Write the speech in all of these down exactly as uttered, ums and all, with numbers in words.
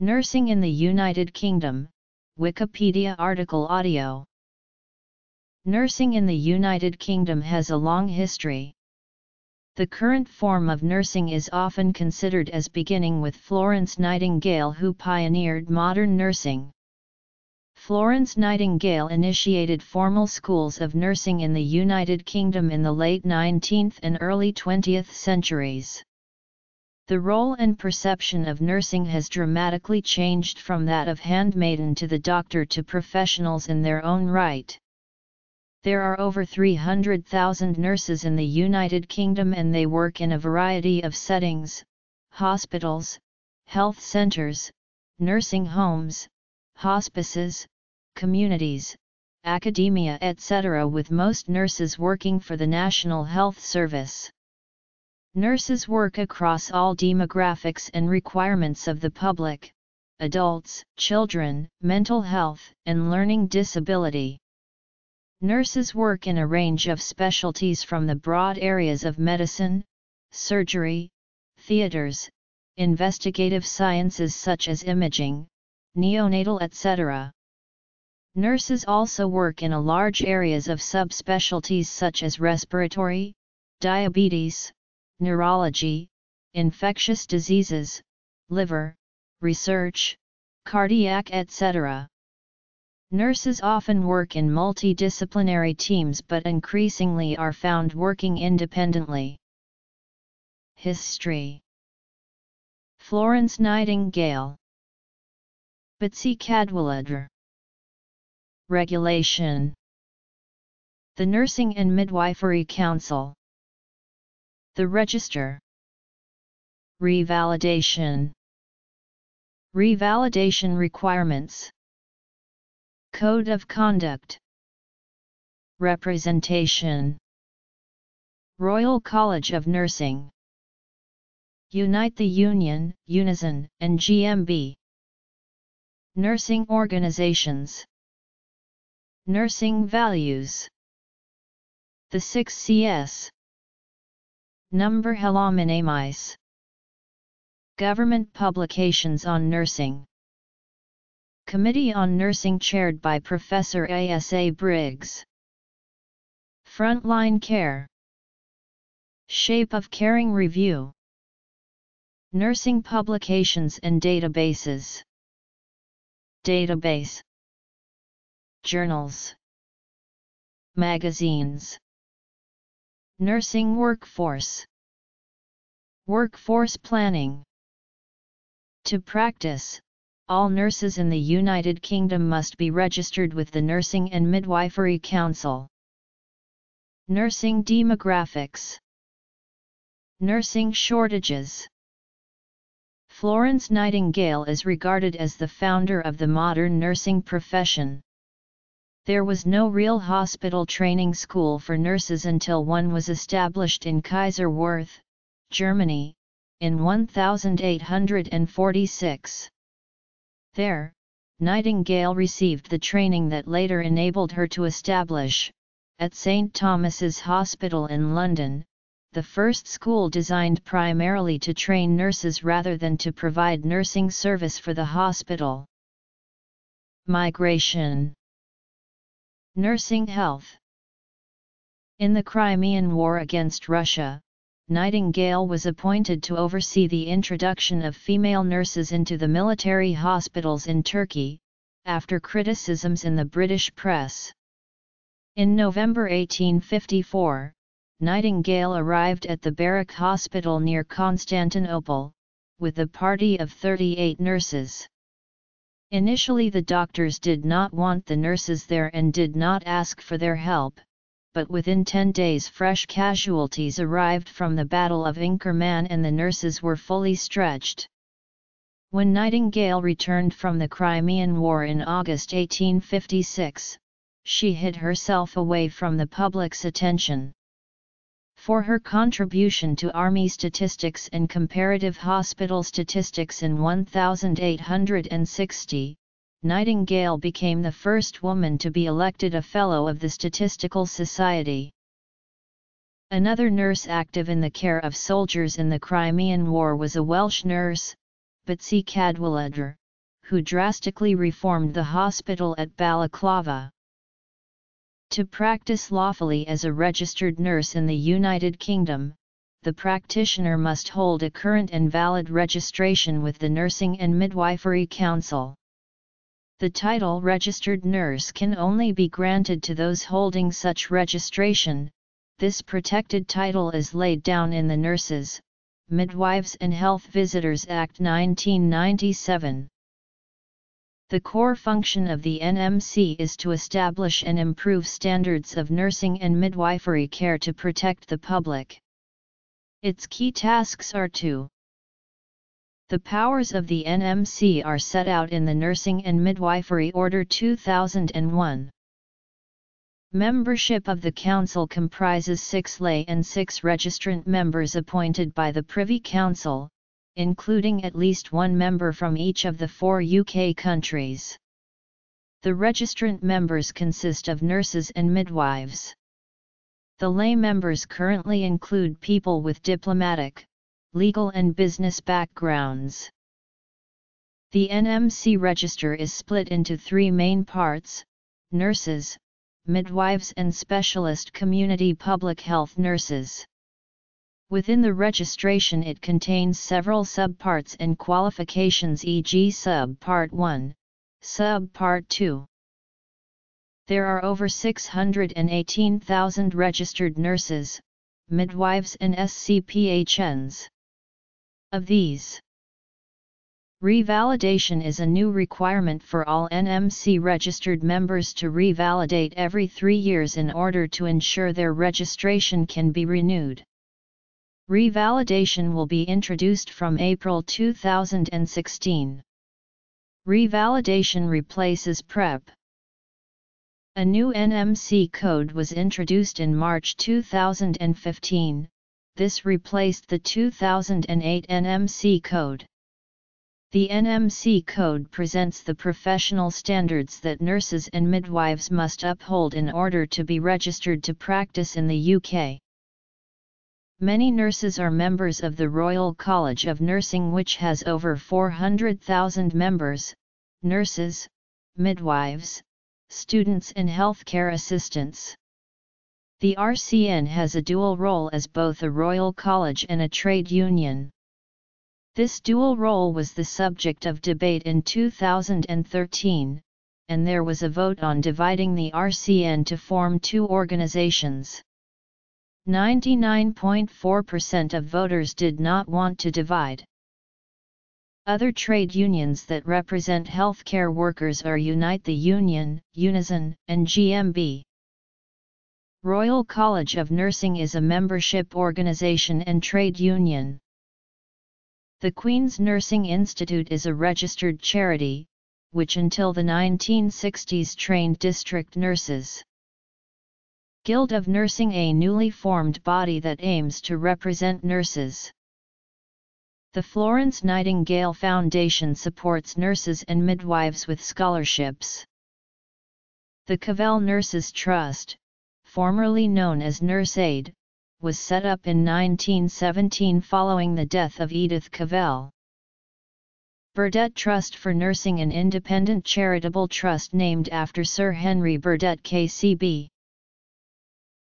Nursing in the United Kingdom, Wikipedia article audio. Nursing in the United Kingdom has a long history. The current form of nursing is often considered as beginning with Florence Nightingale, who pioneered modern nursing. Florence Nightingale initiated formal schools of nursing in the United Kingdom in the late nineteenth and early twentieth centuries. The role and perception of nursing has dramatically changed from that of handmaiden to the doctor to professionals in their own right. There are over three hundred thousand nurses in the United Kingdom, and they work in a variety of settings: hospitals, health centres, nursing homes, hospices, communities, academia, et cetera, with most nurses working for the National Health Service. Nurses work across all demographics and requirements of the public: adults, children, mental health, and learning disability. Nurses work in a range of specialties, from the broad areas of medicine, surgery, theatres, investigative sciences such as imaging, neonatal, et cetera. Nurses also work in a large areas of subspecialties such as respiratory, diabetes, neurology, infectious diseases, liver, research, cardiac, et cetera. Nurses often work in multidisciplinary teams but increasingly are found working independently. History. Florence Nightingale. Betsi Cadwaladr. Regulation. The Nursing and Midwifery Council. The Register. Revalidation. Revalidation requirements. Code of Conduct. Representation. Royal College of Nursing. Unite the Union, Unison, and G M B. Nursing organizations. Nursing values. The six C S. Number Hellominimis. Government publications on nursing. Committee on Nursing chaired by Professor A S A Briggs. Frontline Care. Shape of Caring Review. Nursing publications and databases. Database. Journals. Magazines. Nursing workforce. Workforce planning. To practice, all nurses in the United Kingdom must be registered with the Nursing and Midwifery Council. Nursing demographics. Nursing shortages. Florence Nightingale is regarded as the founder of the modern nursing profession. There was no real hospital training school for nurses until one was established in Kaiserwerth, Germany, in eighteen forty-six. There, Nightingale received the training that later enabled her to establish, at Saint Thomas's Hospital in London, the first school designed primarily to train nurses rather than to provide nursing service for the hospital. Migration. Nursing health. In the Crimean War against Russia, Nightingale was appointed to oversee the introduction of female nurses into the military hospitals in Turkey, after criticisms in the British press. In November eighteen fifty-four, Nightingale arrived at the Barrack Hospital near Constantinople, with a party of thirty-eight nurses. Initially, the doctors did not want the nurses there and did not ask for their help, but within ten days fresh casualties arrived from the Battle of Inkerman and the nurses were fully stretched. When Nightingale returned from the Crimean War in August eighteen fifty-six, she hid herself away from the public's attention. For her contribution to army statistics and comparative hospital statistics in eighteen sixty, Nightingale became the first woman to be elected a Fellow of the Statistical Society. Another nurse active in the care of soldiers in the Crimean War was a Welsh nurse, Betsi Cadwaladr, who drastically reformed the hospital at Balaclava. To practice lawfully as a registered nurse in the United Kingdom, the practitioner must hold a current and valid registration with the Nursing and Midwifery Council. The title registered nurse can only be granted to those holding such registration. This protected title is laid down in the Nurses, Midwives and Health Visitors Act nineteen ninety-seven. The core function of the N M C is to establish and improve standards of nursing and midwifery care to protect the public. Its key tasks are to: the powers of the N M C are set out in the Nursing and Midwifery Order two thousand one. Membership of the Council comprises six lay and six registrant members appointed by the Privy Council, including at least one member from each of the four U K countries. The registrant members consist of nurses and midwives. The lay members currently include people with diplomatic, legal and business backgrounds. The N M C register is split into three main parts: nurses, midwives and specialist community public health nurses. Within the registration it contains several subparts and qualifications, for example subpart one, subpart two. There are over six hundred eighteen thousand registered nurses, midwives and S C P H Ns. Of these, revalidation is a new requirement for all N M C registered members to revalidate every three years in order to ensure their registration can be renewed. Revalidation will be introduced from April two thousand sixteen. Revalidation replaces PrEP. A new N M C code was introduced in March two thousand fifteen. This replaced the two thousand eight N M C code. The N M C Code presents the professional standards that nurses and midwives must uphold in order to be registered to practice in the U K. Many nurses are members of the Royal College of Nursing, which has over four hundred thousand members, nurses, midwives, students and healthcare assistants. The R C N has a dual role as both a Royal College and a trade union. This dual role was the subject of debate in two thousand thirteen, and there was a vote on dividing the R C N to form two organizations. ninety-nine point four percent of voters did not want to divide. Other trade unions that represent healthcare workers are Unite the Union, Unison, and G M B. Royal College of Nursing is a membership organization and trade union. The Queen's Nursing Institute is a registered charity, which until the nineteen sixties trained district nurses. Guild of Nursing, a newly formed body that aims to represent nurses. The Florence Nightingale Foundation supports nurses and midwives with scholarships. The Cavell Nurses Trust, formerly known as Nurse Aid, was set up in nineteen seventeen following the death of Edith Cavell. Burdett Trust for Nursing, an independent charitable trust named after Sir Henry Burdett K C B.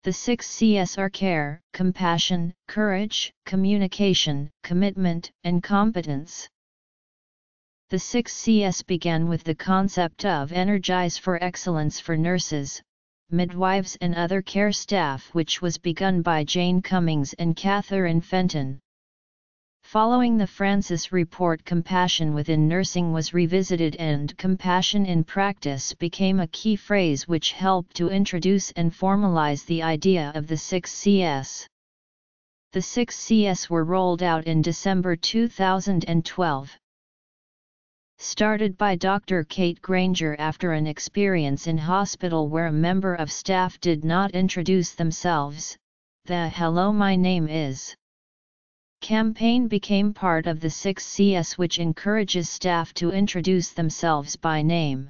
The six C's are care, compassion, courage, communication, commitment, and competence. The six C's began with the concept of Energize for Excellence for nurses, midwives and other care staff, which was begun by Jane Cummings and Catherine Fenton. Following the Francis report, compassion within nursing was revisited and compassion in practice became a key phrase which helped to introduce and formalize the idea of the six C's. The six C's were rolled out in December two thousand twelve. Started by Doctor Kate Granger after an experience in hospital where a member of staff did not introduce themselves, the "Hello, my name is" campaign became part of the six C's, which encourages staff to introduce themselves by name.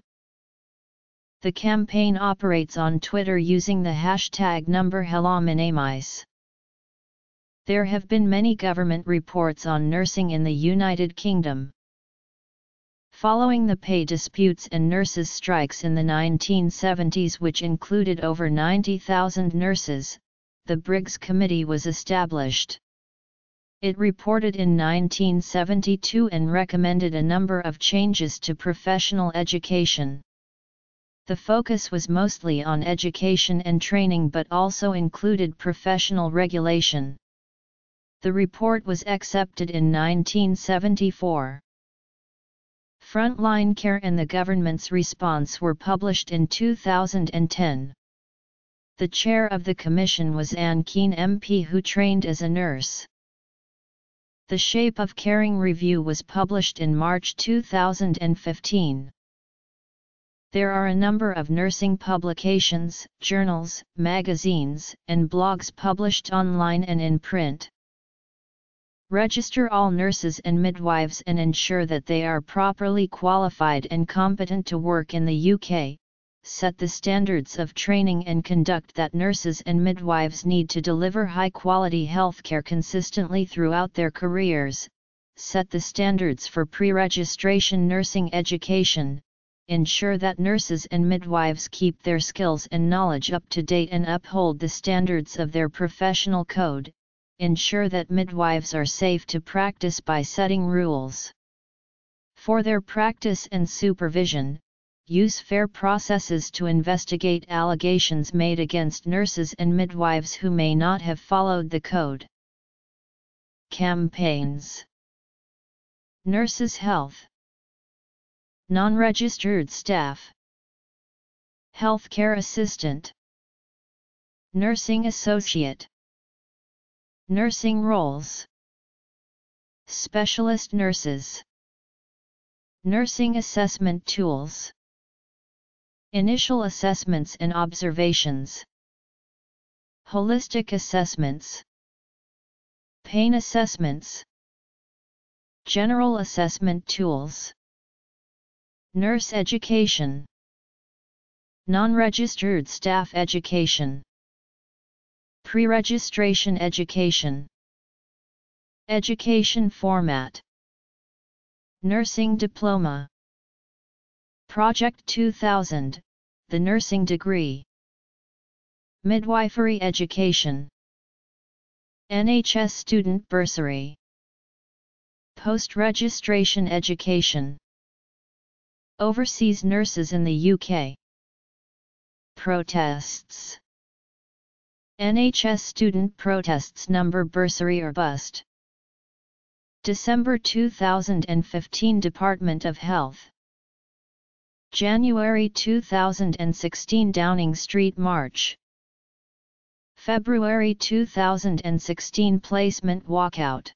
The campaign operates on Twitter using the hashtag number Hello my name is. There have been many government reports on nursing in the United Kingdom. Following the pay disputes and nurses' strikes in the nineteen seventies, which included over ninety thousand nurses, the Briggs Committee was established. It reported in nineteen seventy-two and recommended a number of changes to professional education. The focus was mostly on education and training, but also included professional regulation. The report was accepted in nineteen seventy-four. Frontline Care and the Government's Response were published in two thousand ten. The chair of the commission was Anne Keane M P, who trained as a nurse. The Shape of Caring Review was published in March two thousand fifteen. There are a number of nursing publications, journals, magazines, and blogs published online and in print. Register all nurses and midwives and ensure that they are properly qualified and competent to work in the U K. Set the standards of training and conduct that nurses and midwives need to deliver high-quality healthcare consistently throughout their careers. Set the standards for pre-registration nursing education. Ensure that nurses and midwives keep their skills and knowledge up to date and uphold the standards of their professional code. Ensure that midwives are safe to practice by setting rules for their practice and supervision. Use fair processes to investigate allegations made against nurses and midwives who may not have followed the code. Campaigns: Nurses' Health, Non-Registered Staff, Healthcare Assistant, Nursing Associate, Nursing Roles, Specialist Nurses, Nursing Assessment Tools, Initial Assessments and Observations, Holistic Assessments, Pain Assessments, General Assessment Tools, Nurse Education, Non-Registered Staff Education, Pre-Registration Education, Education Format, Nursing Diploma, Project two thousand, the Nursing Degree, Midwifery Education, N H S Student Bursary, Post-Registration Education, Overseas Nurses in the U K, Protests, N H S Student Protests Number Bursary or Bust, December two thousand fifteen Department of Health, January two thousand sixteen Downing Street March, February two thousand sixteen Placement Walkout,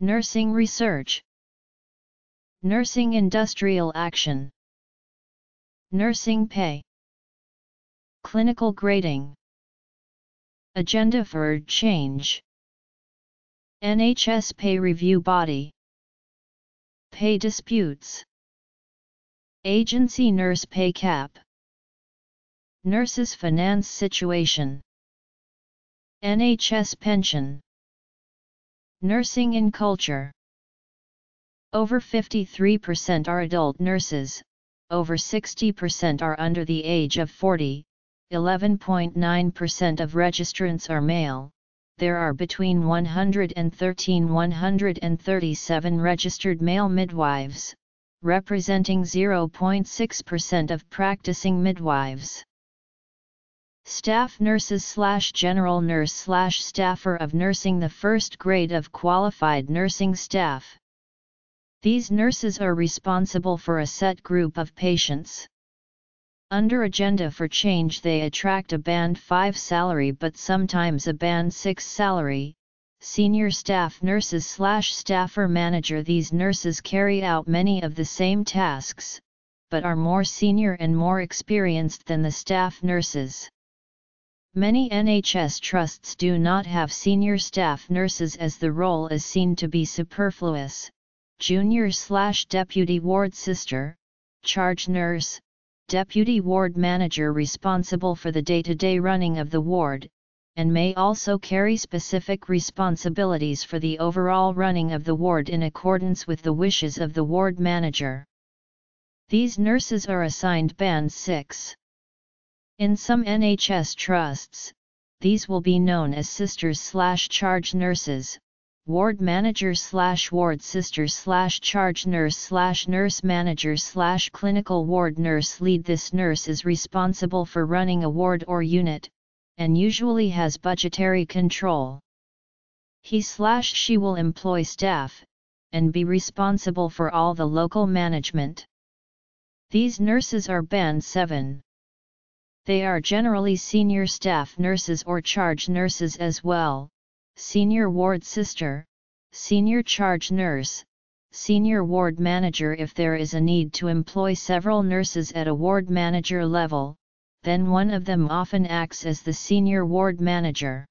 Nursing Research, Nursing Industrial Action, Nursing Pay, Clinical Grading, Agenda for Change, N H S Pay Review Body, Pay Disputes, Agency Nurse Pay Cap, Nurses' Finance Situation, N H S Pension, Nursing in Culture. Over fifty-three percent are adult nurses, over sixty percent are under the age of forty, eleven point nine percent of registrants are male. There are between one hundred thirteen and one hundred thirty-seven registered male midwives, representing zero point six percent of practicing midwives. Staff nurses slash general nurse slash staffer of nursing, the first grade of qualified nursing staff. These nurses are responsible for a set group of patients. Under Agenda for Change, they attract a Band five salary but sometimes a Band six salary. Senior staff nurses slash staffer manager. These nurses carry out many of the same tasks, but are more senior and more experienced than the staff nurses. Many N H S trusts do not have senior staff nurses as the role is seen to be superfluous. Junior slash deputy ward sister, charge nurse, deputy ward manager responsible for the day-to-day running of the ward, and may also carry specific responsibilities for the overall running of the ward in accordance with the wishes of the ward manager. These nurses are assigned Band six. In some N H S trusts, these will be known as sisters-slash-charge nurses, ward manager-slash-ward sister-slash-charge nurse-slash-nurse manager-slash-clinical ward nurse lead. This nurse is responsible for running a ward or unit, and usually has budgetary control. He/she will employ staff, and be responsible for all the local management. These nurses are Band seven. They are generally senior staff nurses or charge nurses as well, senior ward sister, senior charge nurse, senior ward manager. If there is a need to employ several nurses at a ward manager level, then one of them often acts as the senior ward manager.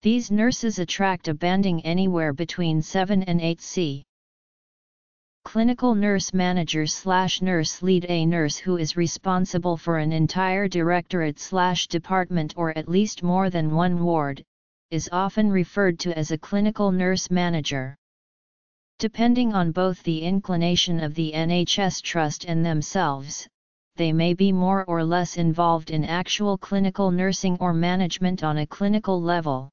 These nurses attract a banding anywhere between seven and eight C. Clinical nurse manager slash nurse lead: a nurse who is responsible for an entire directorate slash department or at least more than one ward, is often referred to as a clinical nurse manager. Depending on both the inclination of the N H S trust and themselves, they may be more or less involved in actual clinical nursing or management on a clinical level.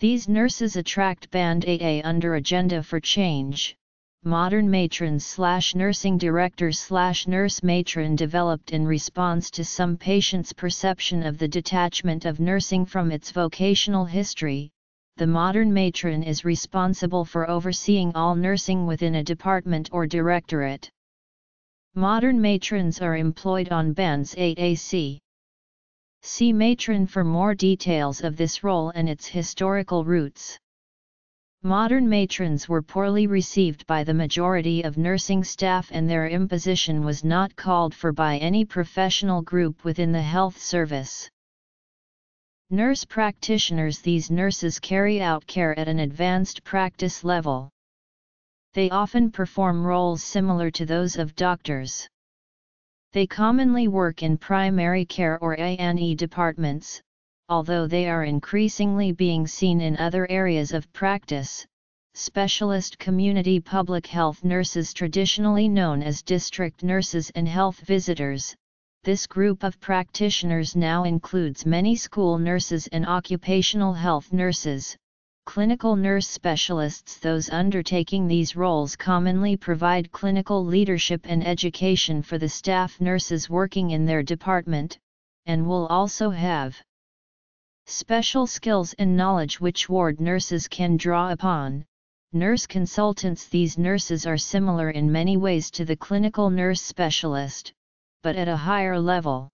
These nurses attract Band eight A under Agenda for Change. Modern matrons slash nursing director slash nurse matron developed in response to some patients' perception of the detachment of nursing from its vocational history. The modern matron is responsible for overseeing all nursing within a department or directorate. Modern matrons are employed on Bands eight A C. See matron for more details of this role and its historical roots. Modern matrons were poorly received by the majority of nursing staff, and their imposition was not called for by any professional group within the health service. Nurse practitioners: these nurses carry out care at an advanced practice level. They often perform roles similar to those of doctors. They commonly work in primary care or A and E departments, although they are increasingly being seen in other areas of practice. Specialist community public health nurses, traditionally known as district nurses and health visitors. This group of practitioners now includes many school nurses and occupational health nurses. Clinical nurse specialists: those undertaking these roles commonly provide clinical leadership and education for the staff nurses working in their department, and will also have special skills and knowledge which ward nurses can draw upon. Nurse consultants: these nurses are similar in many ways to the clinical nurse specialist, but at a higher level.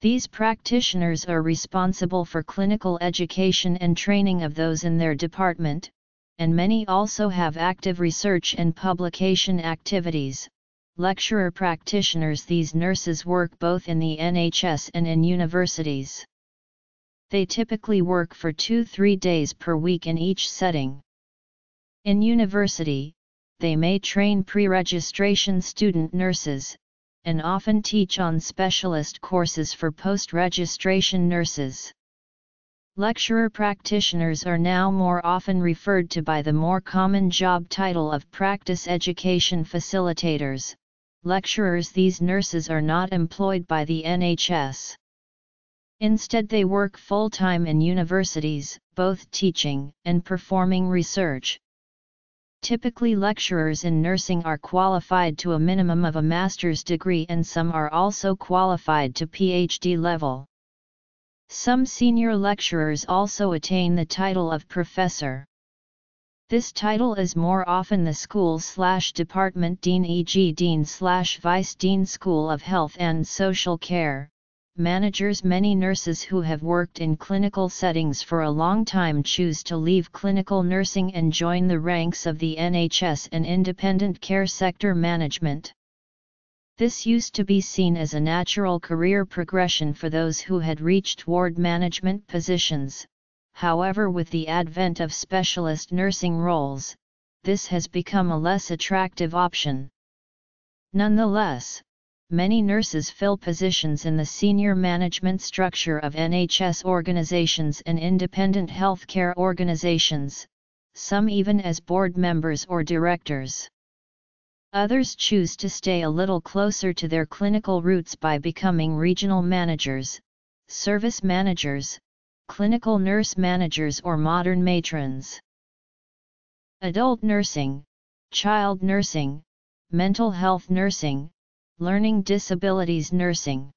These practitioners are responsible for clinical education and training of those in their department, and many also have active research and publication activities. Lecturer practitioners: these nurses work both in the N H S and in universities. They typically work for two to three days per week in each setting. In university, they may train pre-registration student nurses, and often teach on specialist courses for post-registration nurses. Lecturer practitioners are now more often referred to by the more common job title of practice education facilitators. Lecturers: these nurses are not employed by the N H S. Instead, they work full-time in universities, both teaching and performing research. Typically, lecturers in nursing are qualified to a minimum of a master's degree, and some are also qualified to P H D level. Some senior lecturers also attain the title of professor. This title is more often the school/department dean, for example dean/vice dean, School of Health and Social Care. Managers: many nurses who have worked in clinical settings for a long time choose to leave clinical nursing and join the ranks of the N H S and independent care sector management. This used to be seen as a natural career progression for those who had reached ward management positions. However, with the advent of specialist nursing roles, this has become a less attractive option. Nonetheless, many nurses fill positions in the senior management structure of N H S organizations and independent healthcare organizations, some even as board members or directors. Others choose to stay a little closer to their clinical roots by becoming regional managers, service managers, clinical nurse managers or modern matrons. Adult nursing, child nursing, mental health nursing, learning disabilities nursing.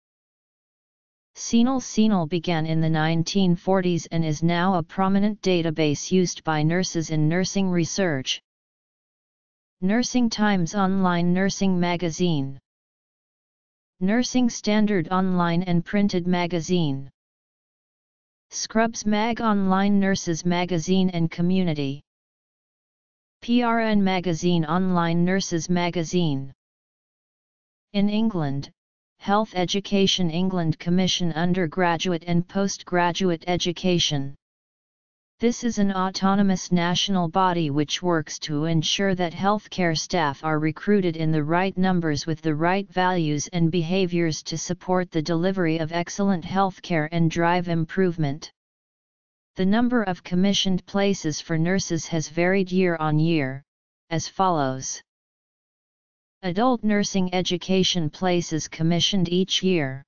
Senil Senil began in the nineteen forties and is now a prominent database used by nurses in nursing research. Nursing Times Online Nursing Magazine. Nursing Standard Online and Printed Magazine. Scrubs Mag Online Nurses Magazine and Community. P R N Magazine Online Nurses Magazine. In England, Health Education England commission undergraduate and postgraduate education. This is an autonomous national body which works to ensure that healthcare staff are recruited in the right numbers with the right values and behaviours to support the delivery of excellent healthcare and drive improvement. The number of commissioned places for nurses has varied year on year, as follows. Adult nursing education places commissioned each year.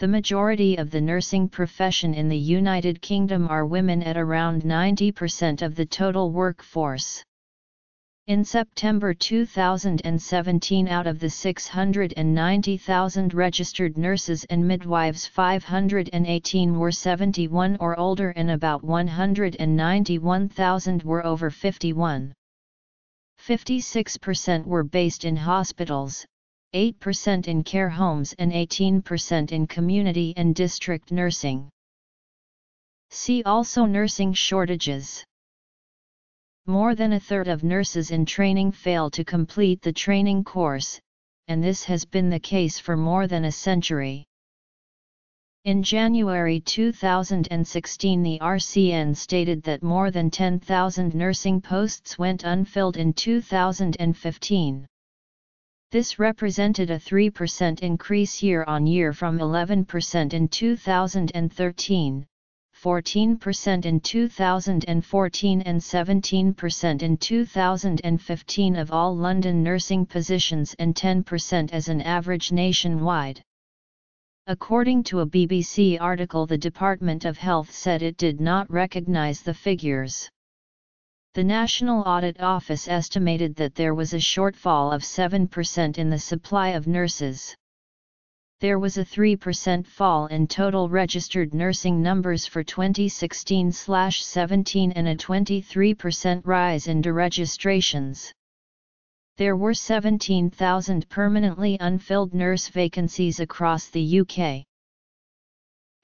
The majority of the nursing profession in the United Kingdom are women at around ninety percent of the total workforce. In September two thousand seventeen, out of the six hundred ninety thousand registered nurses and midwives, five hundred eighteen were seventy-one or older and about one hundred ninety-one thousand were over fifty-one. fifty-six percent were based in hospitals, eight percent in care homes and eighteen percent in community and district nursing. See also nursing shortages. More than a third of nurses in training fail to complete the training course, and this has been the case for more than a century. In January two thousand sixteen, the R C N stated that more than ten thousand nursing posts went unfilled in two thousand fifteen. This represented a three percent increase year on year from eleven percent in two thousand thirteen, fourteen percent in two thousand fourteen and seventeen percent in two thousand fifteen of all London nursing positions and ten percent as an average nationwide. According to a B B C article, the Department of Health said it did not recognise the figures. The National Audit Office estimated that there was a shortfall of seven percent in the supply of nurses. There was a three percent fall in total registered nursing numbers for twenty sixteen seventeen and a twenty-three percent rise in deregistrations. There were seventeen thousand permanently unfilled nurse vacancies across the U K.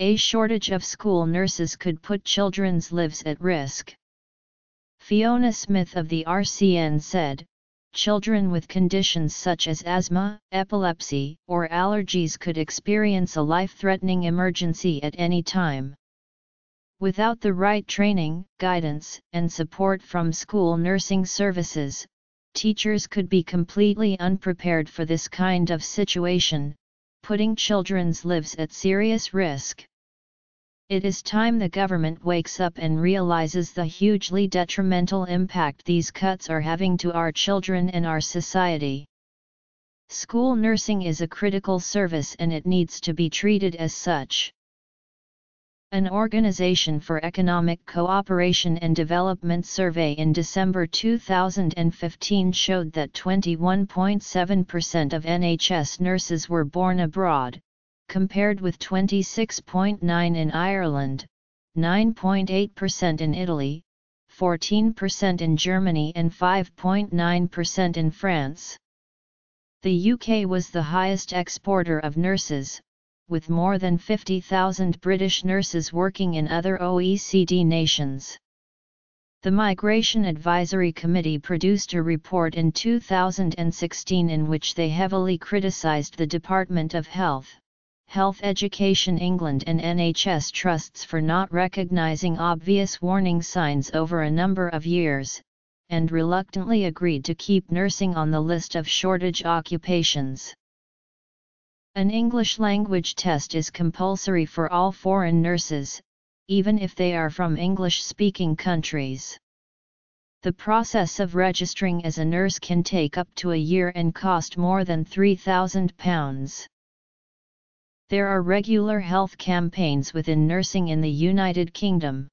A shortage of school nurses could put children's lives at risk. Fiona Smith of the R C N said, "Children with conditions such as asthma, epilepsy, or allergies could experience a life-threatening emergency at any time. Without the right training, guidance, and support from school nursing services, teachers could be completely unprepared for this kind of situation, putting children's lives at serious risk. It is time the government wakes up and realizes the hugely detrimental impact these cuts are having to our children and our society. School nursing is a critical service and it needs to be treated as such." An Organization for Economic Cooperation and Development survey in December two thousand fifteen showed that twenty-one point seven percent of N H S nurses were born abroad, compared with twenty-six point nine percent in Ireland, nine point eight percent in Italy, fourteen percent in Germany and five point nine percent in France. The U K was the highest exporter of nurses, with more than fifty thousand British nurses working in other O E C D nations. The Migration Advisory Committee produced a report in two thousand sixteen in which they heavily criticised the Department of Health, Health Education England and N H S trusts for not recognising obvious warning signs over a number of years, and reluctantly agreed to keep nursing on the list of shortage occupations. An English language test is compulsory for all foreign nurses, even if they are from English-speaking countries. The process of registering as a nurse can take up to a year and cost more than three thousand pounds. There are regular health campaigns within nursing in the United Kingdom.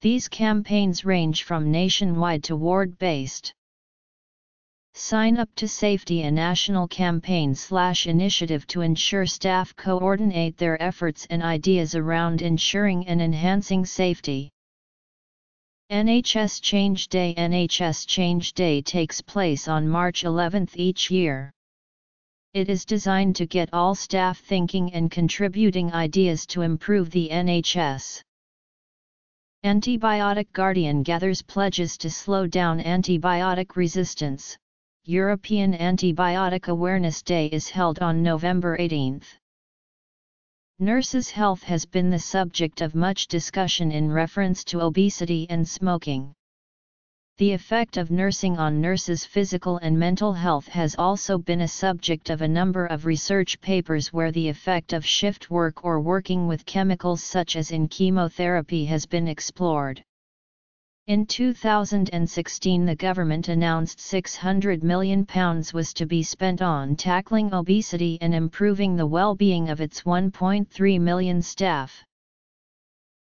These campaigns range from nationwide to ward-based. Sign up to Safety, a national campaign/initiative to ensure staff coordinate their efforts and ideas around ensuring and enhancing safety. N H S Change Day. N H S Change Day takes place on March eleventh each year. It is designed to get all staff thinking and contributing ideas to improve the N H S. Antibiotic Guardian gathers pledges to slow down antibiotic resistance. European Antibiotic Awareness Day is held on November eighteenth. Nurses' health has been the subject of much discussion in reference to obesity and smoking. The effect of nursing on nurses' physical and mental health has also been a subject of a number of research papers where the effect of shift work or working with chemicals such as in chemotherapy has been explored. In two thousand sixteen, the government announced six hundred million pounds was to be spent on tackling obesity and improving the well-being of its one point three million staff.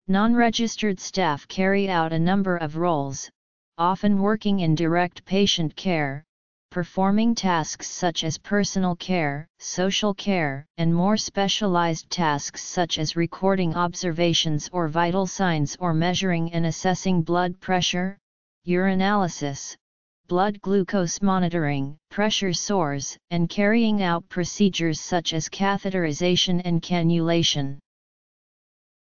Non-registered staff carry out a number of roles, often working in direct patient care, performing tasks such as personal care, social care, and more specialized tasks such as recording observations or vital signs or measuring and assessing blood pressure, urinalysis, blood glucose monitoring, pressure sores, and carrying out procedures such as catheterization and cannulation.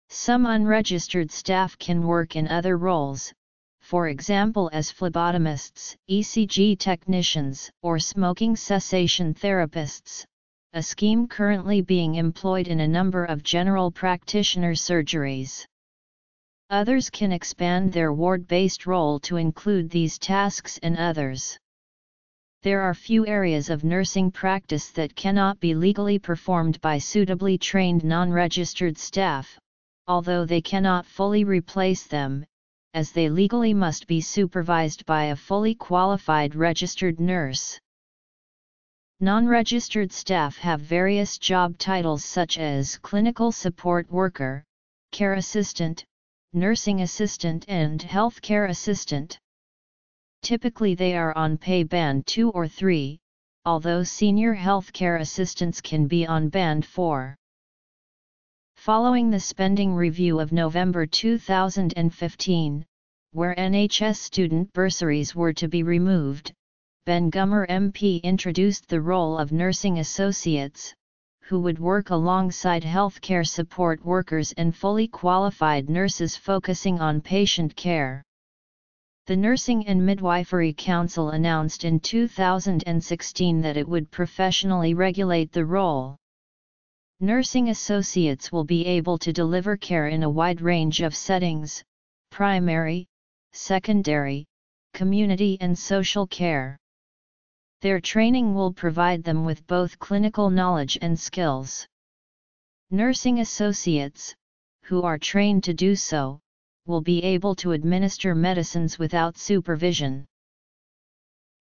Some unregistered staff can work in other roles, for example as phlebotomists, E C G technicians, or smoking cessation therapists, a scheme currently being employed in a number of general practitioner surgeries. Others can expand their ward-based role to include these tasks and others. There are few areas of nursing practice that cannot be legally performed by suitably trained non-registered staff, although they cannot fully replace them, as they legally must be supervised by a fully qualified registered nurse. Non-registered staff have various job titles such as clinical support worker, care assistant, nursing assistant and healthcare assistant. Typically they are on pay band two or three, although senior healthcare assistants can be on band four. Following the spending review of November two thousand fifteen, where N H S student bursaries were to be removed, Ben Gummer M P introduced the role of nursing associates, who would work alongside healthcare support workers and fully qualified nurses focusing on patient care. The Nursing and Midwifery Council announced in two thousand sixteen that it would professionally regulate the role. Nursing associates will be able to deliver care in a wide range of settings: primary, secondary, community and social care. Their training will provide them with both clinical knowledge and skills. Nursing associates, who are trained to do so, will be able to administer medicines without supervision.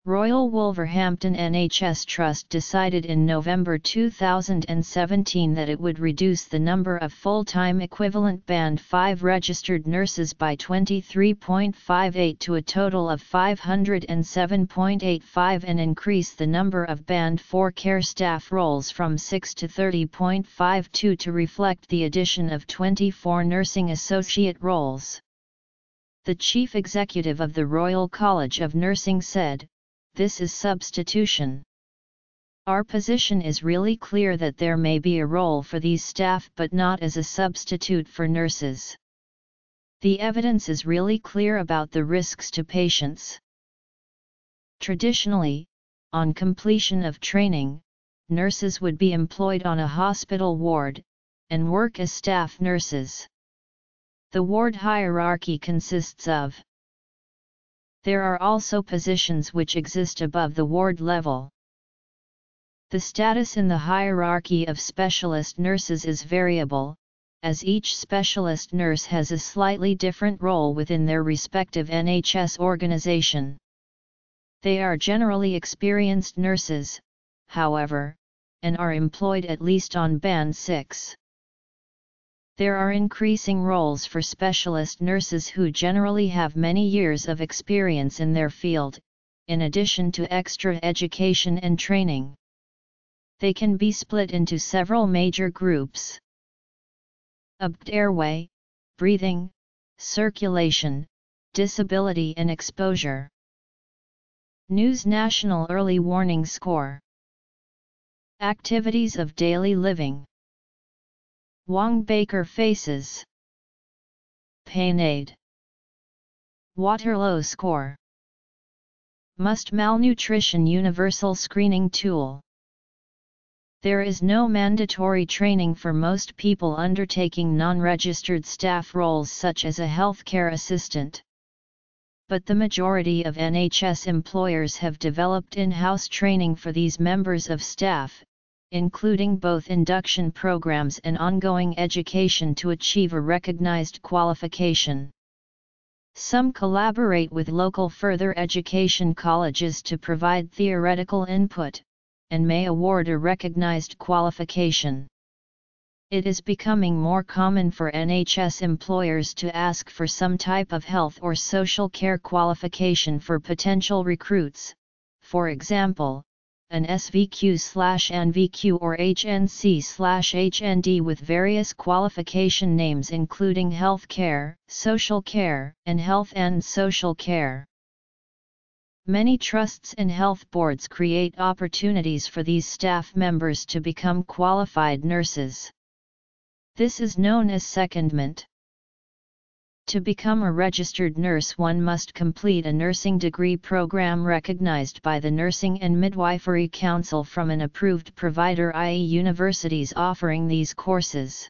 Royal Wolverhampton N H S Trust decided in November two thousand seventeen that it would reduce the number of full-time equivalent Band five registered nurses by twenty-three point five eight to a total of five hundred seven point eight five and increase the number of Band four care staff roles from six to thirty point five two to reflect the addition of twenty-four nursing associate roles. The chief executive of the Royal College of Nursing said, "This is substitution. Our position is really clear that there may be a role for these staff but not as a substitute for nurses. The evidence is really clear about the risks to patients." Traditionally, on completion of training, nurses would be employed on a hospital ward, and work as staff nurses. The ward hierarchy consists of There are also positions which exist above the ward level. The status in the hierarchy of specialist nurses is variable, as each specialist nurse has a slightly different role within their respective N H S organization. They are generally experienced nurses, however, and are employed at least on Band six. There are increasing roles for specialist nurses who generally have many years of experience in their field, in addition to extra education and training. They can be split into several major groups. Obd airway, breathing, circulation, disability and exposure. News National Early Warning Score. Activities of Daily Living. Wong Baker Faces. Pain Aid. Waterlow Score. Must Malnutrition Universal Screening Tool. There is no mandatory training for most people undertaking non-registered staff roles such as a healthcare assistant. But the majority of N H S employers have developed in-house training for these members of staff, including both induction programs and ongoing education to achieve a recognized qualification. Some collaborate with local further education colleges to provide theoretical input, and may award a recognized qualification. It is becoming more common for N H S employers to ask for some type of health or social care qualification for potential recruits, for example, an S V Q slash N V Q or H N C slash H N D with various qualification names including health care, social care, and health and social care. Many trusts and health boards create opportunities for these staff members to become qualified nurses. This is known as secondment. To become a registered nurse, one must complete a nursing degree program recognized by the Nursing and Midwifery Council from an approved provider, that is universities offering these courses.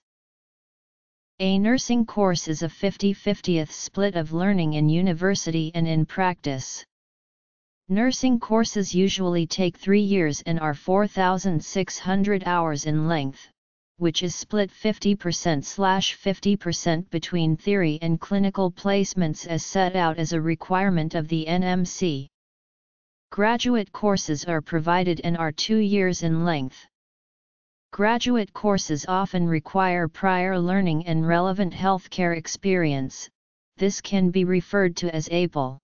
A nursing course is a fifty-fiftieth split of learning in university and in practice. Nursing courses usually take three years and are four thousand six hundred hours in length, which is split fifty percent slash fifty percent between theory and clinical placements as set out as a requirement of the N M C. Graduate courses are provided and are two years in length. Graduate courses often require prior learning and relevant healthcare experience. This can be referred to as A P L.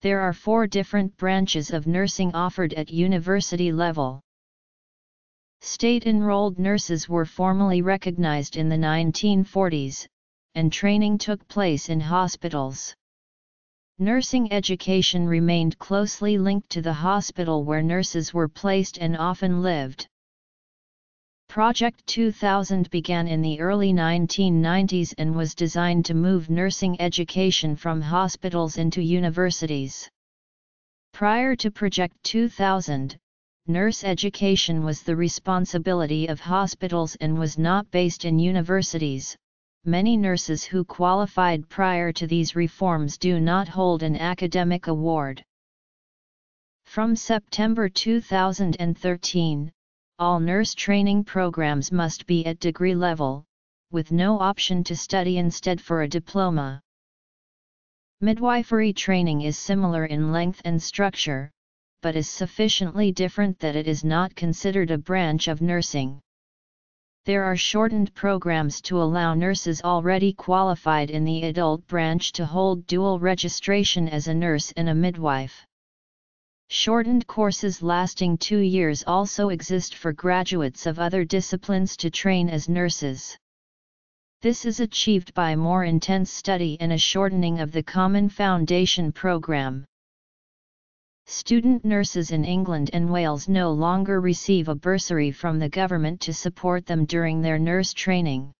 There are four different branches of nursing offered at university level. State-enrolled nurses were formally recognized in the nineteen forties, and training took place in hospitals. Nursing education remained closely linked to the hospital where nurses were placed and often lived. Project two thousand began in the early nineteen nineties and was designed to move nursing education from hospitals into universities. Prior to Project two thousand, nurse education was the responsibility of hospitals and was not based in universities. Many nurses who qualified prior to these reforms do not hold an academic award. From September two thousand thirteen, all nurse training programs must be at degree level, with no option to study instead for a diploma. Midwifery training is similar in length and structure, but is sufficiently different that it is not considered a branch of nursing. There are shortened programs to allow nurses already qualified in the adult branch to hold dual registration as a nurse and a midwife. Shortened courses lasting two years also exist for graduates of other disciplines to train as nurses. This is achieved by more intense study and a shortening of the common foundation program. Student nurses in England and Wales no longer receive a bursary from the government to support them during their nurse training.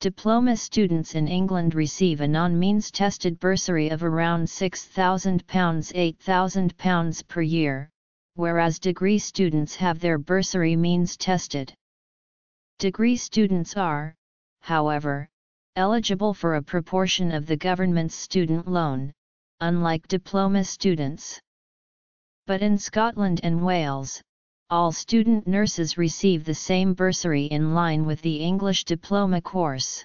Diploma students in England receive a non-means-tested bursary of around six thousand to eight thousand pounds per year, whereas degree students have their bursary means-tested. Degree students are, however, eligible for a proportion of the government's student loan, unlike diploma students. But in Scotland and Wales, all student nurses receive the same bursary in line with the English diploma course.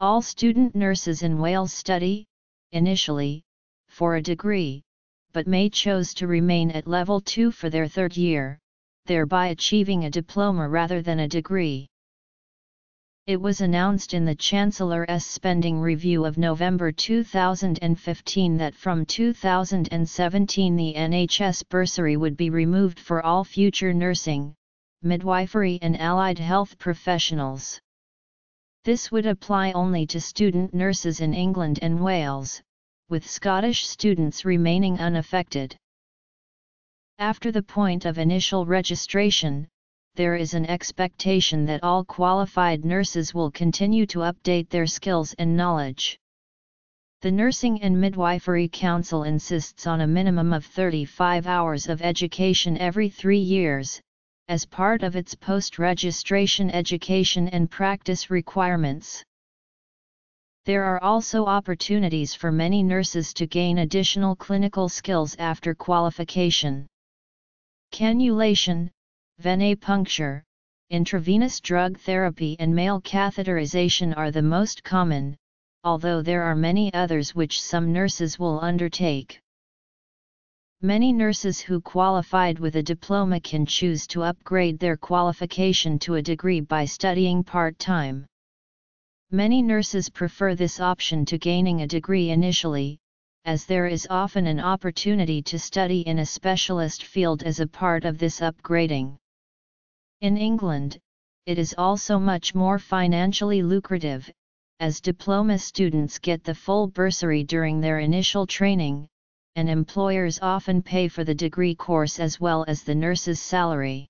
All student nurses in Wales study, initially, for a degree, but may choose to remain at level two for their third year, thereby achieving a diploma rather than a degree. It was announced in the Chancellor's Spending Review of November two thousand fifteen that from two thousand seventeen the N H S bursary would be removed for all future nursing, midwifery and allied health professionals. This would apply only to student nurses in England and Wales, with Scottish students remaining unaffected. After the point of initial registration, there is an expectation that all qualified nurses will continue to update their skills and knowledge. The Nursing and Midwifery Council insists on a minimum of thirty-five hours of education every three years, as part of its post-registration education and practice requirements. There are also opportunities for many nurses to gain additional clinical skills after qualification. Cannulation, venipuncture, intravenous drug therapy and male catheterization are the most common, although there are many others which some nurses will undertake. Many nurses who qualified with a diploma can choose to upgrade their qualification to a degree by studying part-time. Many nurses prefer this option to gaining a degree initially, as there is often an opportunity to study in a specialist field as a part of this upgrading. In England, it is also much more financially lucrative, as diploma students get the full bursary during their initial training, and employers often pay for the degree course as well as the nurse's salary.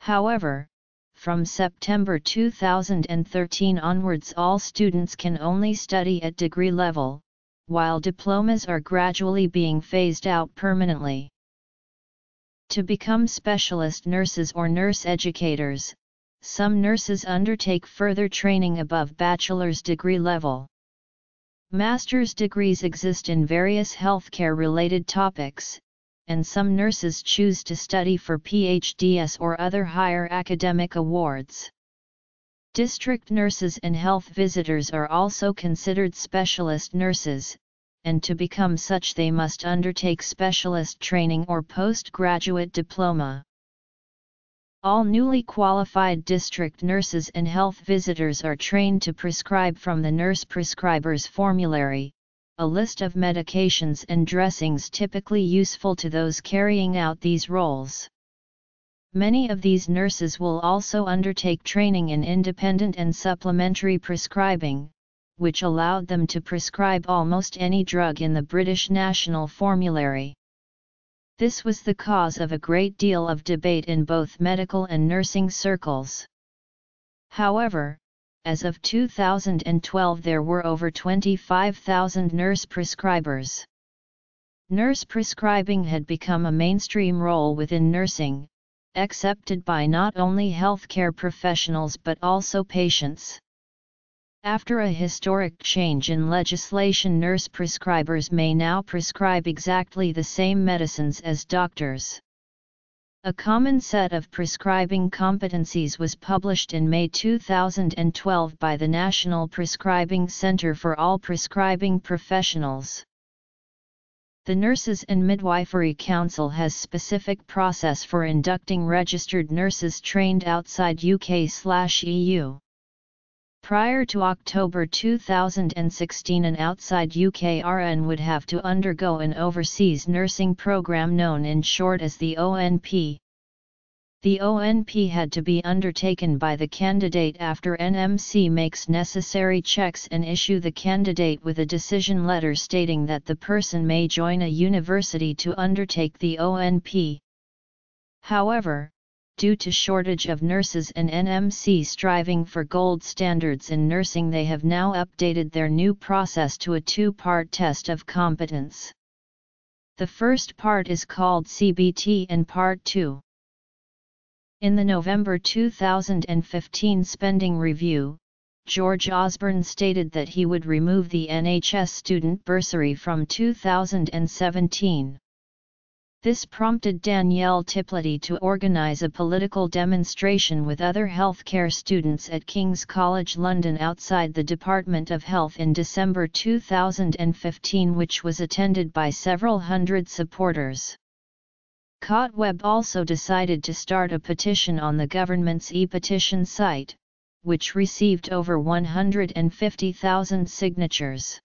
However, from September two thousand thirteen onwards, all students can only study at degree level, while diplomas are gradually being phased out permanently. To become specialist nurses or nurse educators, some nurses undertake further training above bachelor's degree level. Master's degrees exist in various healthcare-related topics, and some nurses choose to study for PhDs or other higher academic awards. District nurses and health visitors are also considered specialist nurses, and to become such they must undertake specialist training or postgraduate diploma. All newly qualified district nurses and health visitors are trained to prescribe from the nurse prescriber's formulary, a list of medications and dressings typically useful to those carrying out these roles. Many of these nurses will also undertake training in independent and supplementary prescribing, which allowed them to prescribe almost any drug in the British national formulary. This was the cause of a great deal of debate in both medical and nursing circles. However, as of two thousand twelve there were over twenty-five thousand nurse prescribers. Nurse prescribing had become a mainstream role within nursing, accepted by not only healthcare professionals but also patients. After a historic change in legislation, nurse prescribers may now prescribe exactly the same medicines as doctors. A common set of prescribing competencies was published in May two thousand twelve by the National Prescribing Centre for all prescribing professionals. The Nurses and Midwifery Council has specific process for inducting registered nurses trained outside U K slash E U. Prior to October two thousand sixteen, an outside U K R N would have to undergo an overseas nursing programme known in short as the O N P. The O N P had to be undertaken by the candidate after N M C makes necessary checks and issue the candidate with a decision letter stating that the person may join a university to undertake the O N P. However, due to shortage of nurses and N M C striving for gold standards in nursing, they have now updated their new process to a two-part test of competence. The first part is called C B T and Part two. In the November two thousand fifteen spending review, George Osborne stated that he would remove the N H S student bursary from two thousand seventeen. This prompted Danielle Tiplety to organise a political demonstration with other healthcare students at King's College London outside the Department of Health in December two thousand fifteen, which was attended by several hundred supporters. Cotweb also decided to start a petition on the government's e-petition site, which received over one hundred fifty thousand signatures.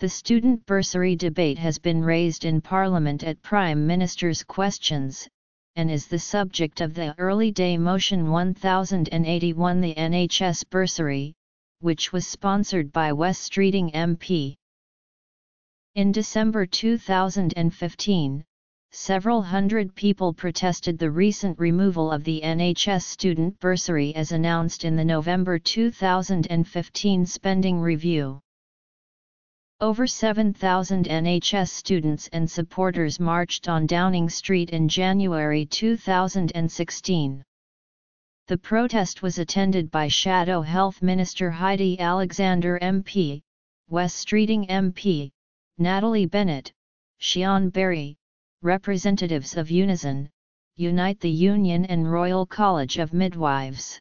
The student bursary debate has been raised in Parliament at Prime Minister's Questions, and is the subject of the Early Day Motion one thousand eighty-one, the N H S Bursary, which was sponsored by Wes Streeting M P. In December two thousand fifteen, several hundred people protested the recent removal of the N H S student bursary as announced in the November two thousand fifteen spending review. Over seven thousand N H S students and supporters marched on Downing Street in January two thousand sixteen. The protest was attended by Shadow Health Minister Heidi Alexander M P, Wes Streeting M P, Natalie Bennett, Sian Berry, representatives of Unison, Unite the Union and Royal College of Midwives.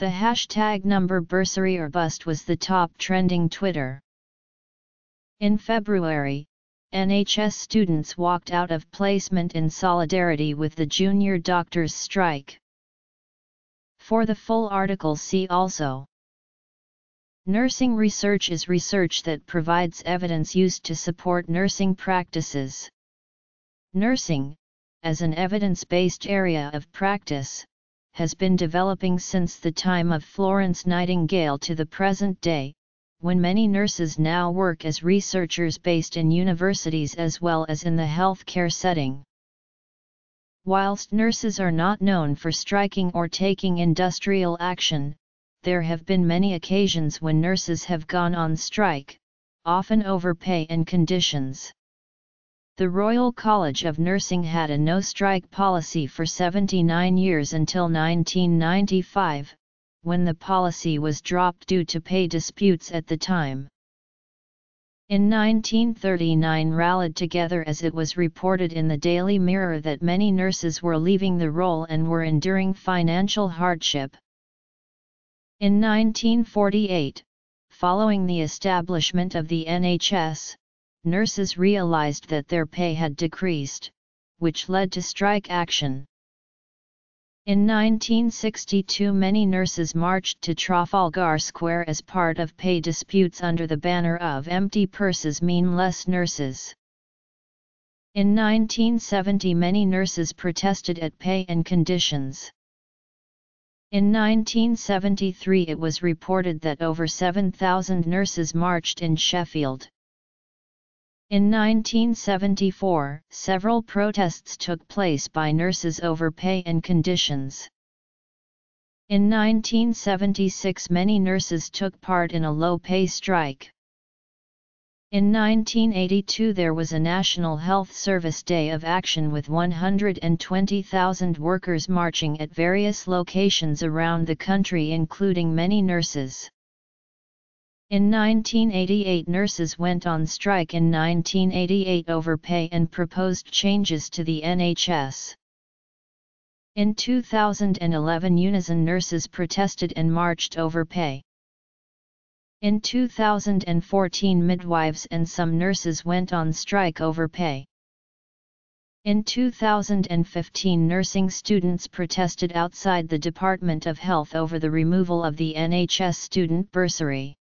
The hashtag number bursary or bust was the top trending Twitter. In February, N H S students walked out of placement in solidarity with the junior doctors' strike. For the full article, see also. Nursing research is research that provides evidence used to support nursing practices. Nursing, as an evidence-based area of practice, has been developing since the time of Florence Nightingale to the present day, when many nurses now work as researchers based in universities as well as in the healthcare setting. Whilst nurses are not known for striking or taking industrial action, there have been many occasions when nurses have gone on strike, often over pay and conditions. The Royal College of Nursing had a no-strike policy for seventy-nine years until nineteen ninety-five. When the policy was dropped due to pay disputes at the time. In nineteen thirty-nine, rallied together as it was reported in the Daily Mirror that many nurses were leaving the role and were enduring financial hardship. In nineteen forty-eight, following the establishment of the N H S, nurses realized that their pay had decreased, which led to strike action. In nineteen sixty-two, many nurses marched to Trafalgar Square as part of pay disputes under the banner of "Empty purses mean less nurses." In nineteen seventy, many nurses protested at pay and conditions. In nineteen seventy-three, it was reported that over seven thousand nurses marched in Sheffield. In nineteen seventy-four, several protests took place by nurses over pay and conditions. In nineteen seventy-six, many nurses took part in a low-pay strike. In nineteen eighty-two, there was a National Health Service Day of Action with one hundred twenty thousand workers marching at various locations around the country, including many nurses. In nineteen eighty-eight, nurses went on strike in nineteen eighty-eight over pay and proposed changes to the N H S. In two thousand eleven, Unison nurses protested and marched over pay. In two thousand fourteen, midwives and some nurses went on strike over pay. In two thousand fifteen, nursing students protested outside the Department of Health over the removal of the N H S student bursary.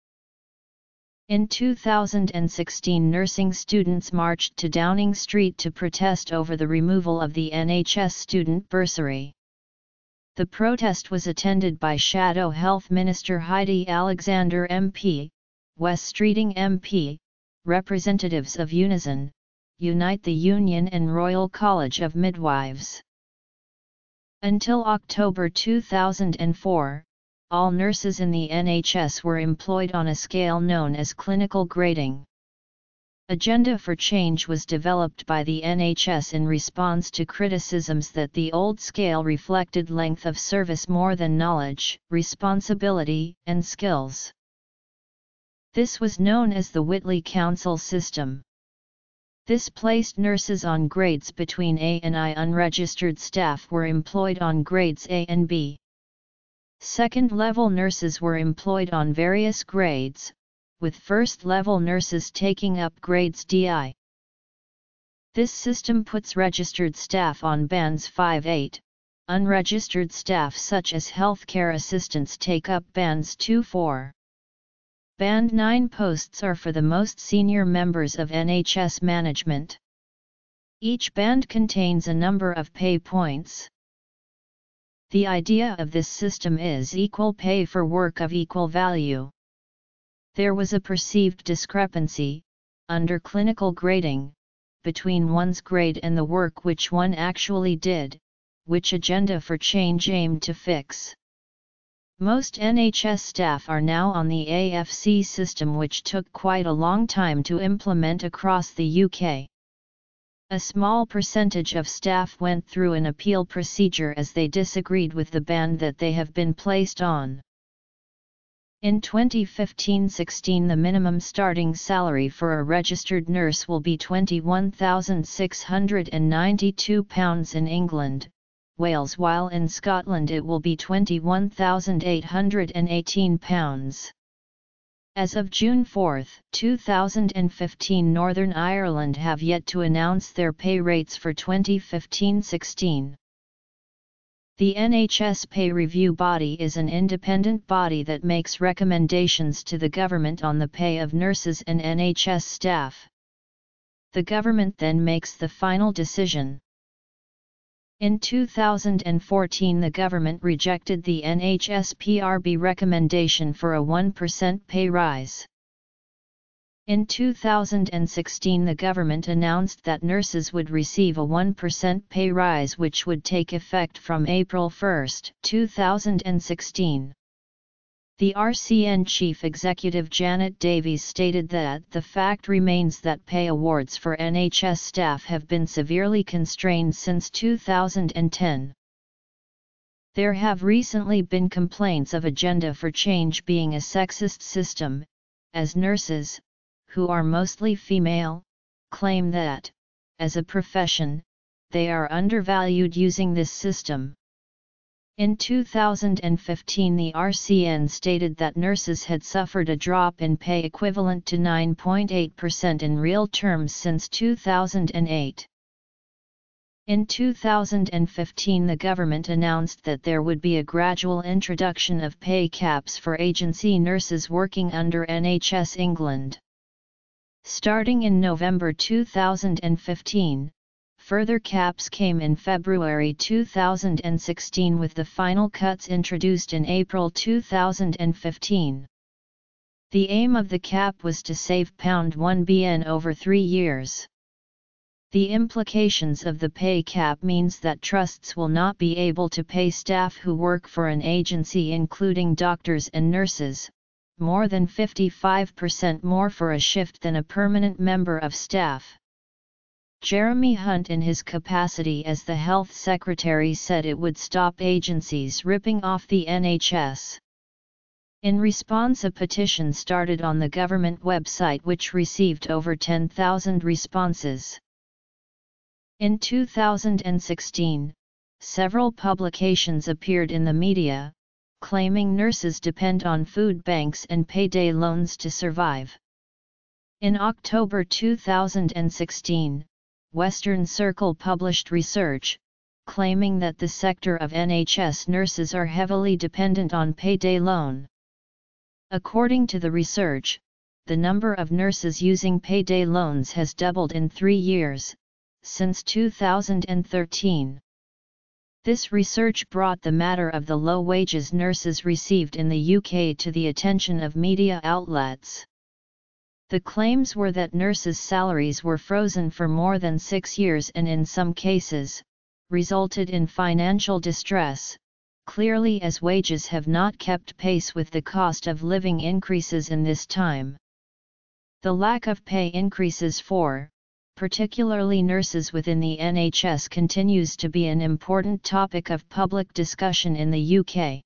In two thousand sixteen, nursing students marched to Downing Street to protest over the removal of the N H S student bursary. The protest was attended by Shadow Health Minister Heidi Alexander M P, Wes Streeting M P, representatives of Unison, Unite the Union and Royal College of Midwives. Until October two thousand four, all nurses in the N H S were employed on a scale known as clinical grading. Agenda for Change was developed by the N H S in response to criticisms that the old scale reflected length of service more than knowledge, responsibility, and skills. This was known as the Whitley Council system. This placed nurses on grades between A and I. Unregistered staff were employed on grades A and B. Second-level nurses were employed on various grades, with first-level nurses taking up grades D I. This system puts registered staff on bands five eight, unregistered staff such as healthcare assistants take up bands two four. Band nine posts are for the most senior members of N H S management. Each band contains a number of pay points. The idea of this system is equal pay for work of equal value. There was a perceived discrepancy, under clinical grading, between one's grade and the work which one actually did, which Agenda for Change aimed to fix. Most N H S staff are now on the A F C system, which took quite a long time to implement across the U K. A small percentage of staff went through an appeal procedure as they disagreed with the band that they have been placed on. In twenty fifteen sixteen, the minimum starting salary for a registered nurse will be twenty-one thousand six hundred ninety-two pounds in England, Wales, while in Scotland it will be twenty-one thousand eight hundred eighteen pounds. As of June fourth two thousand fifteen, Northern Ireland have yet to announce their pay rates for twenty fifteen sixteen. The N H S Pay Review Body is an independent body that makes recommendations to the government on the pay of nurses and N H S staff. The government then makes the final decision. In two thousand fourteen, the government rejected the N H S P R B recommendation for a one percent pay rise. In two thousand sixteen, the government announced that nurses would receive a one percent pay rise, which would take effect from April first two thousand sixteen. The R C N Chief Executive Janet Davies stated that the fact remains that pay awards for N H S staff have been severely constrained since two thousand ten. There have recently been complaints of Agenda for Change being a sexist system, as nurses, who are mostly female, claim that, as a profession, they are undervalued using this system. In two thousand fifteen, the R C N stated that nurses had suffered a drop in pay equivalent to nine point eight percent in real terms since two thousand eight. In two thousand fifteen, the government announced that there would be a gradual introduction of pay caps for agency nurses working under N H S England. Starting in November two thousand fifteen, further caps came in February two thousand sixteen, with the final cuts introduced in April two thousand fifteen. The aim of the cap was to save one billion pounds over three years. The implications of the pay cap means that trusts will not be able to pay staff who work for an agency, including doctors and nurses, more than fifty-five percent more for a shift than a permanent member of staff. Jeremy Hunt, in his capacity as the Health Secretary, said it would stop agencies ripping off the N H S. In response, a petition started on the government website which received over ten thousand responses. In two thousand sixteen, several publications appeared in the media, claiming nurses depend on food banks and payday loans to survive. In October two thousand sixteen, Western Circle published research, claiming that the sector of N H S nurses are heavily dependent on payday loan. According to the research, the number of nurses using payday loans has doubled in three years, since two thousand thirteen. This research brought the matter of the low wages nurses received in the U K to the attention of media outlets. The claims were that nurses' salaries were frozen for more than six years and in some cases, resulted in financial distress, clearly as wages have not kept pace with the cost of living increases in this time. The lack of pay increases for, particularly nurses within the N H S, continues to be an important topic of public discussion in the U K.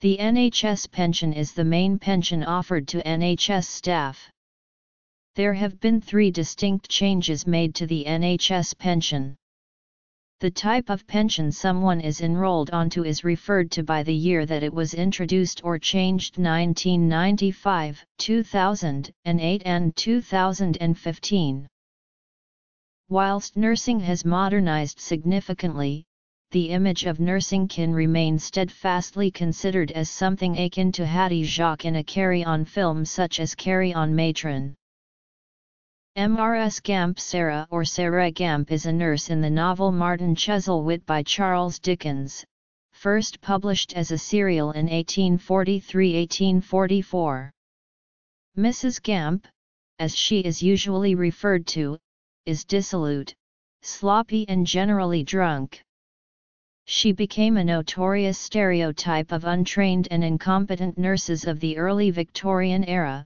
The N H S pension is the main pension offered to N H S staff. there have been three distinct changes made to the N H S pension. The type of pension someone is enrolled onto is referred to by the year that it was introduced or changed: nineteen ninety-five, two thousand eight and two thousand fifteen. Whilst nursing has modernized significantly, the image of nursing can remain steadfastly considered as something akin to Hattie Jacques in a carry-on film such as Carry-On Matron. M R S Gamp Sarah or Sarah Gamp is a nurse in the novel Martin Chuzzlewit by Charles Dickens, first published as a serial in eighteen forty-three eighteen forty-four. Missus Gamp, as she is usually referred to, is dissolute, sloppy and generally drunk. She became a notorious stereotype of untrained and incompetent nurses of the early Victorian era,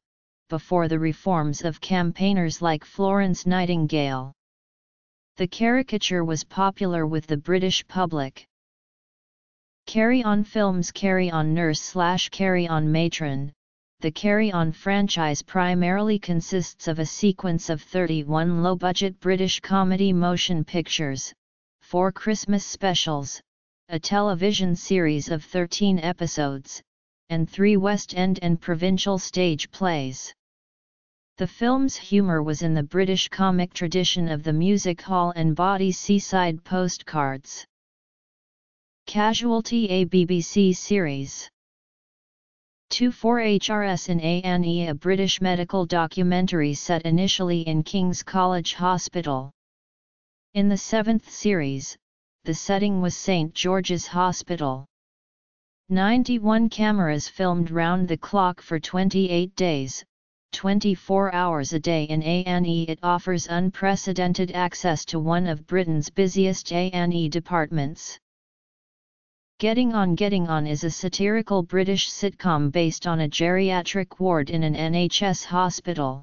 before the reforms of campaigners like Florence Nightingale. The caricature was popular with the British public. Carry-On films: Carry-On Nurse slash Carry-On Matron. The Carry-On franchise primarily consists of a sequence of thirty-one low-budget British comedy motion pictures, four Christmas specials, a television series of thirteen episodes, and three West End and provincial stage plays. The film's humor was in the British comic tradition of the music hall and bawdy seaside postcards. Casualty, a B B C series. twenty-four H R S in A and E, a British medical documentary set initially in King's College Hospital. In the seventh series, the setting was Saint George's Hospital. ninety-one cameras filmed round the clock for twenty-eight days, twenty-four hours a day in A and E. It offers unprecedented access to one of Britain's busiest A and E departments. Getting On. Getting On is a satirical British sitcom based on a geriatric ward in an N H S hospital.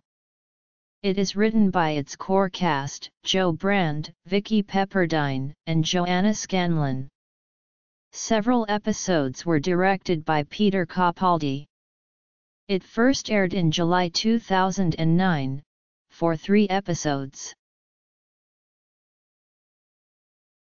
It is written by its core cast, Joe Brand, Vicky Pepperdine, and Joanna Scanlon. Several episodes were directed by Peter Capaldi. It first aired in July two thousand nine, for three episodes.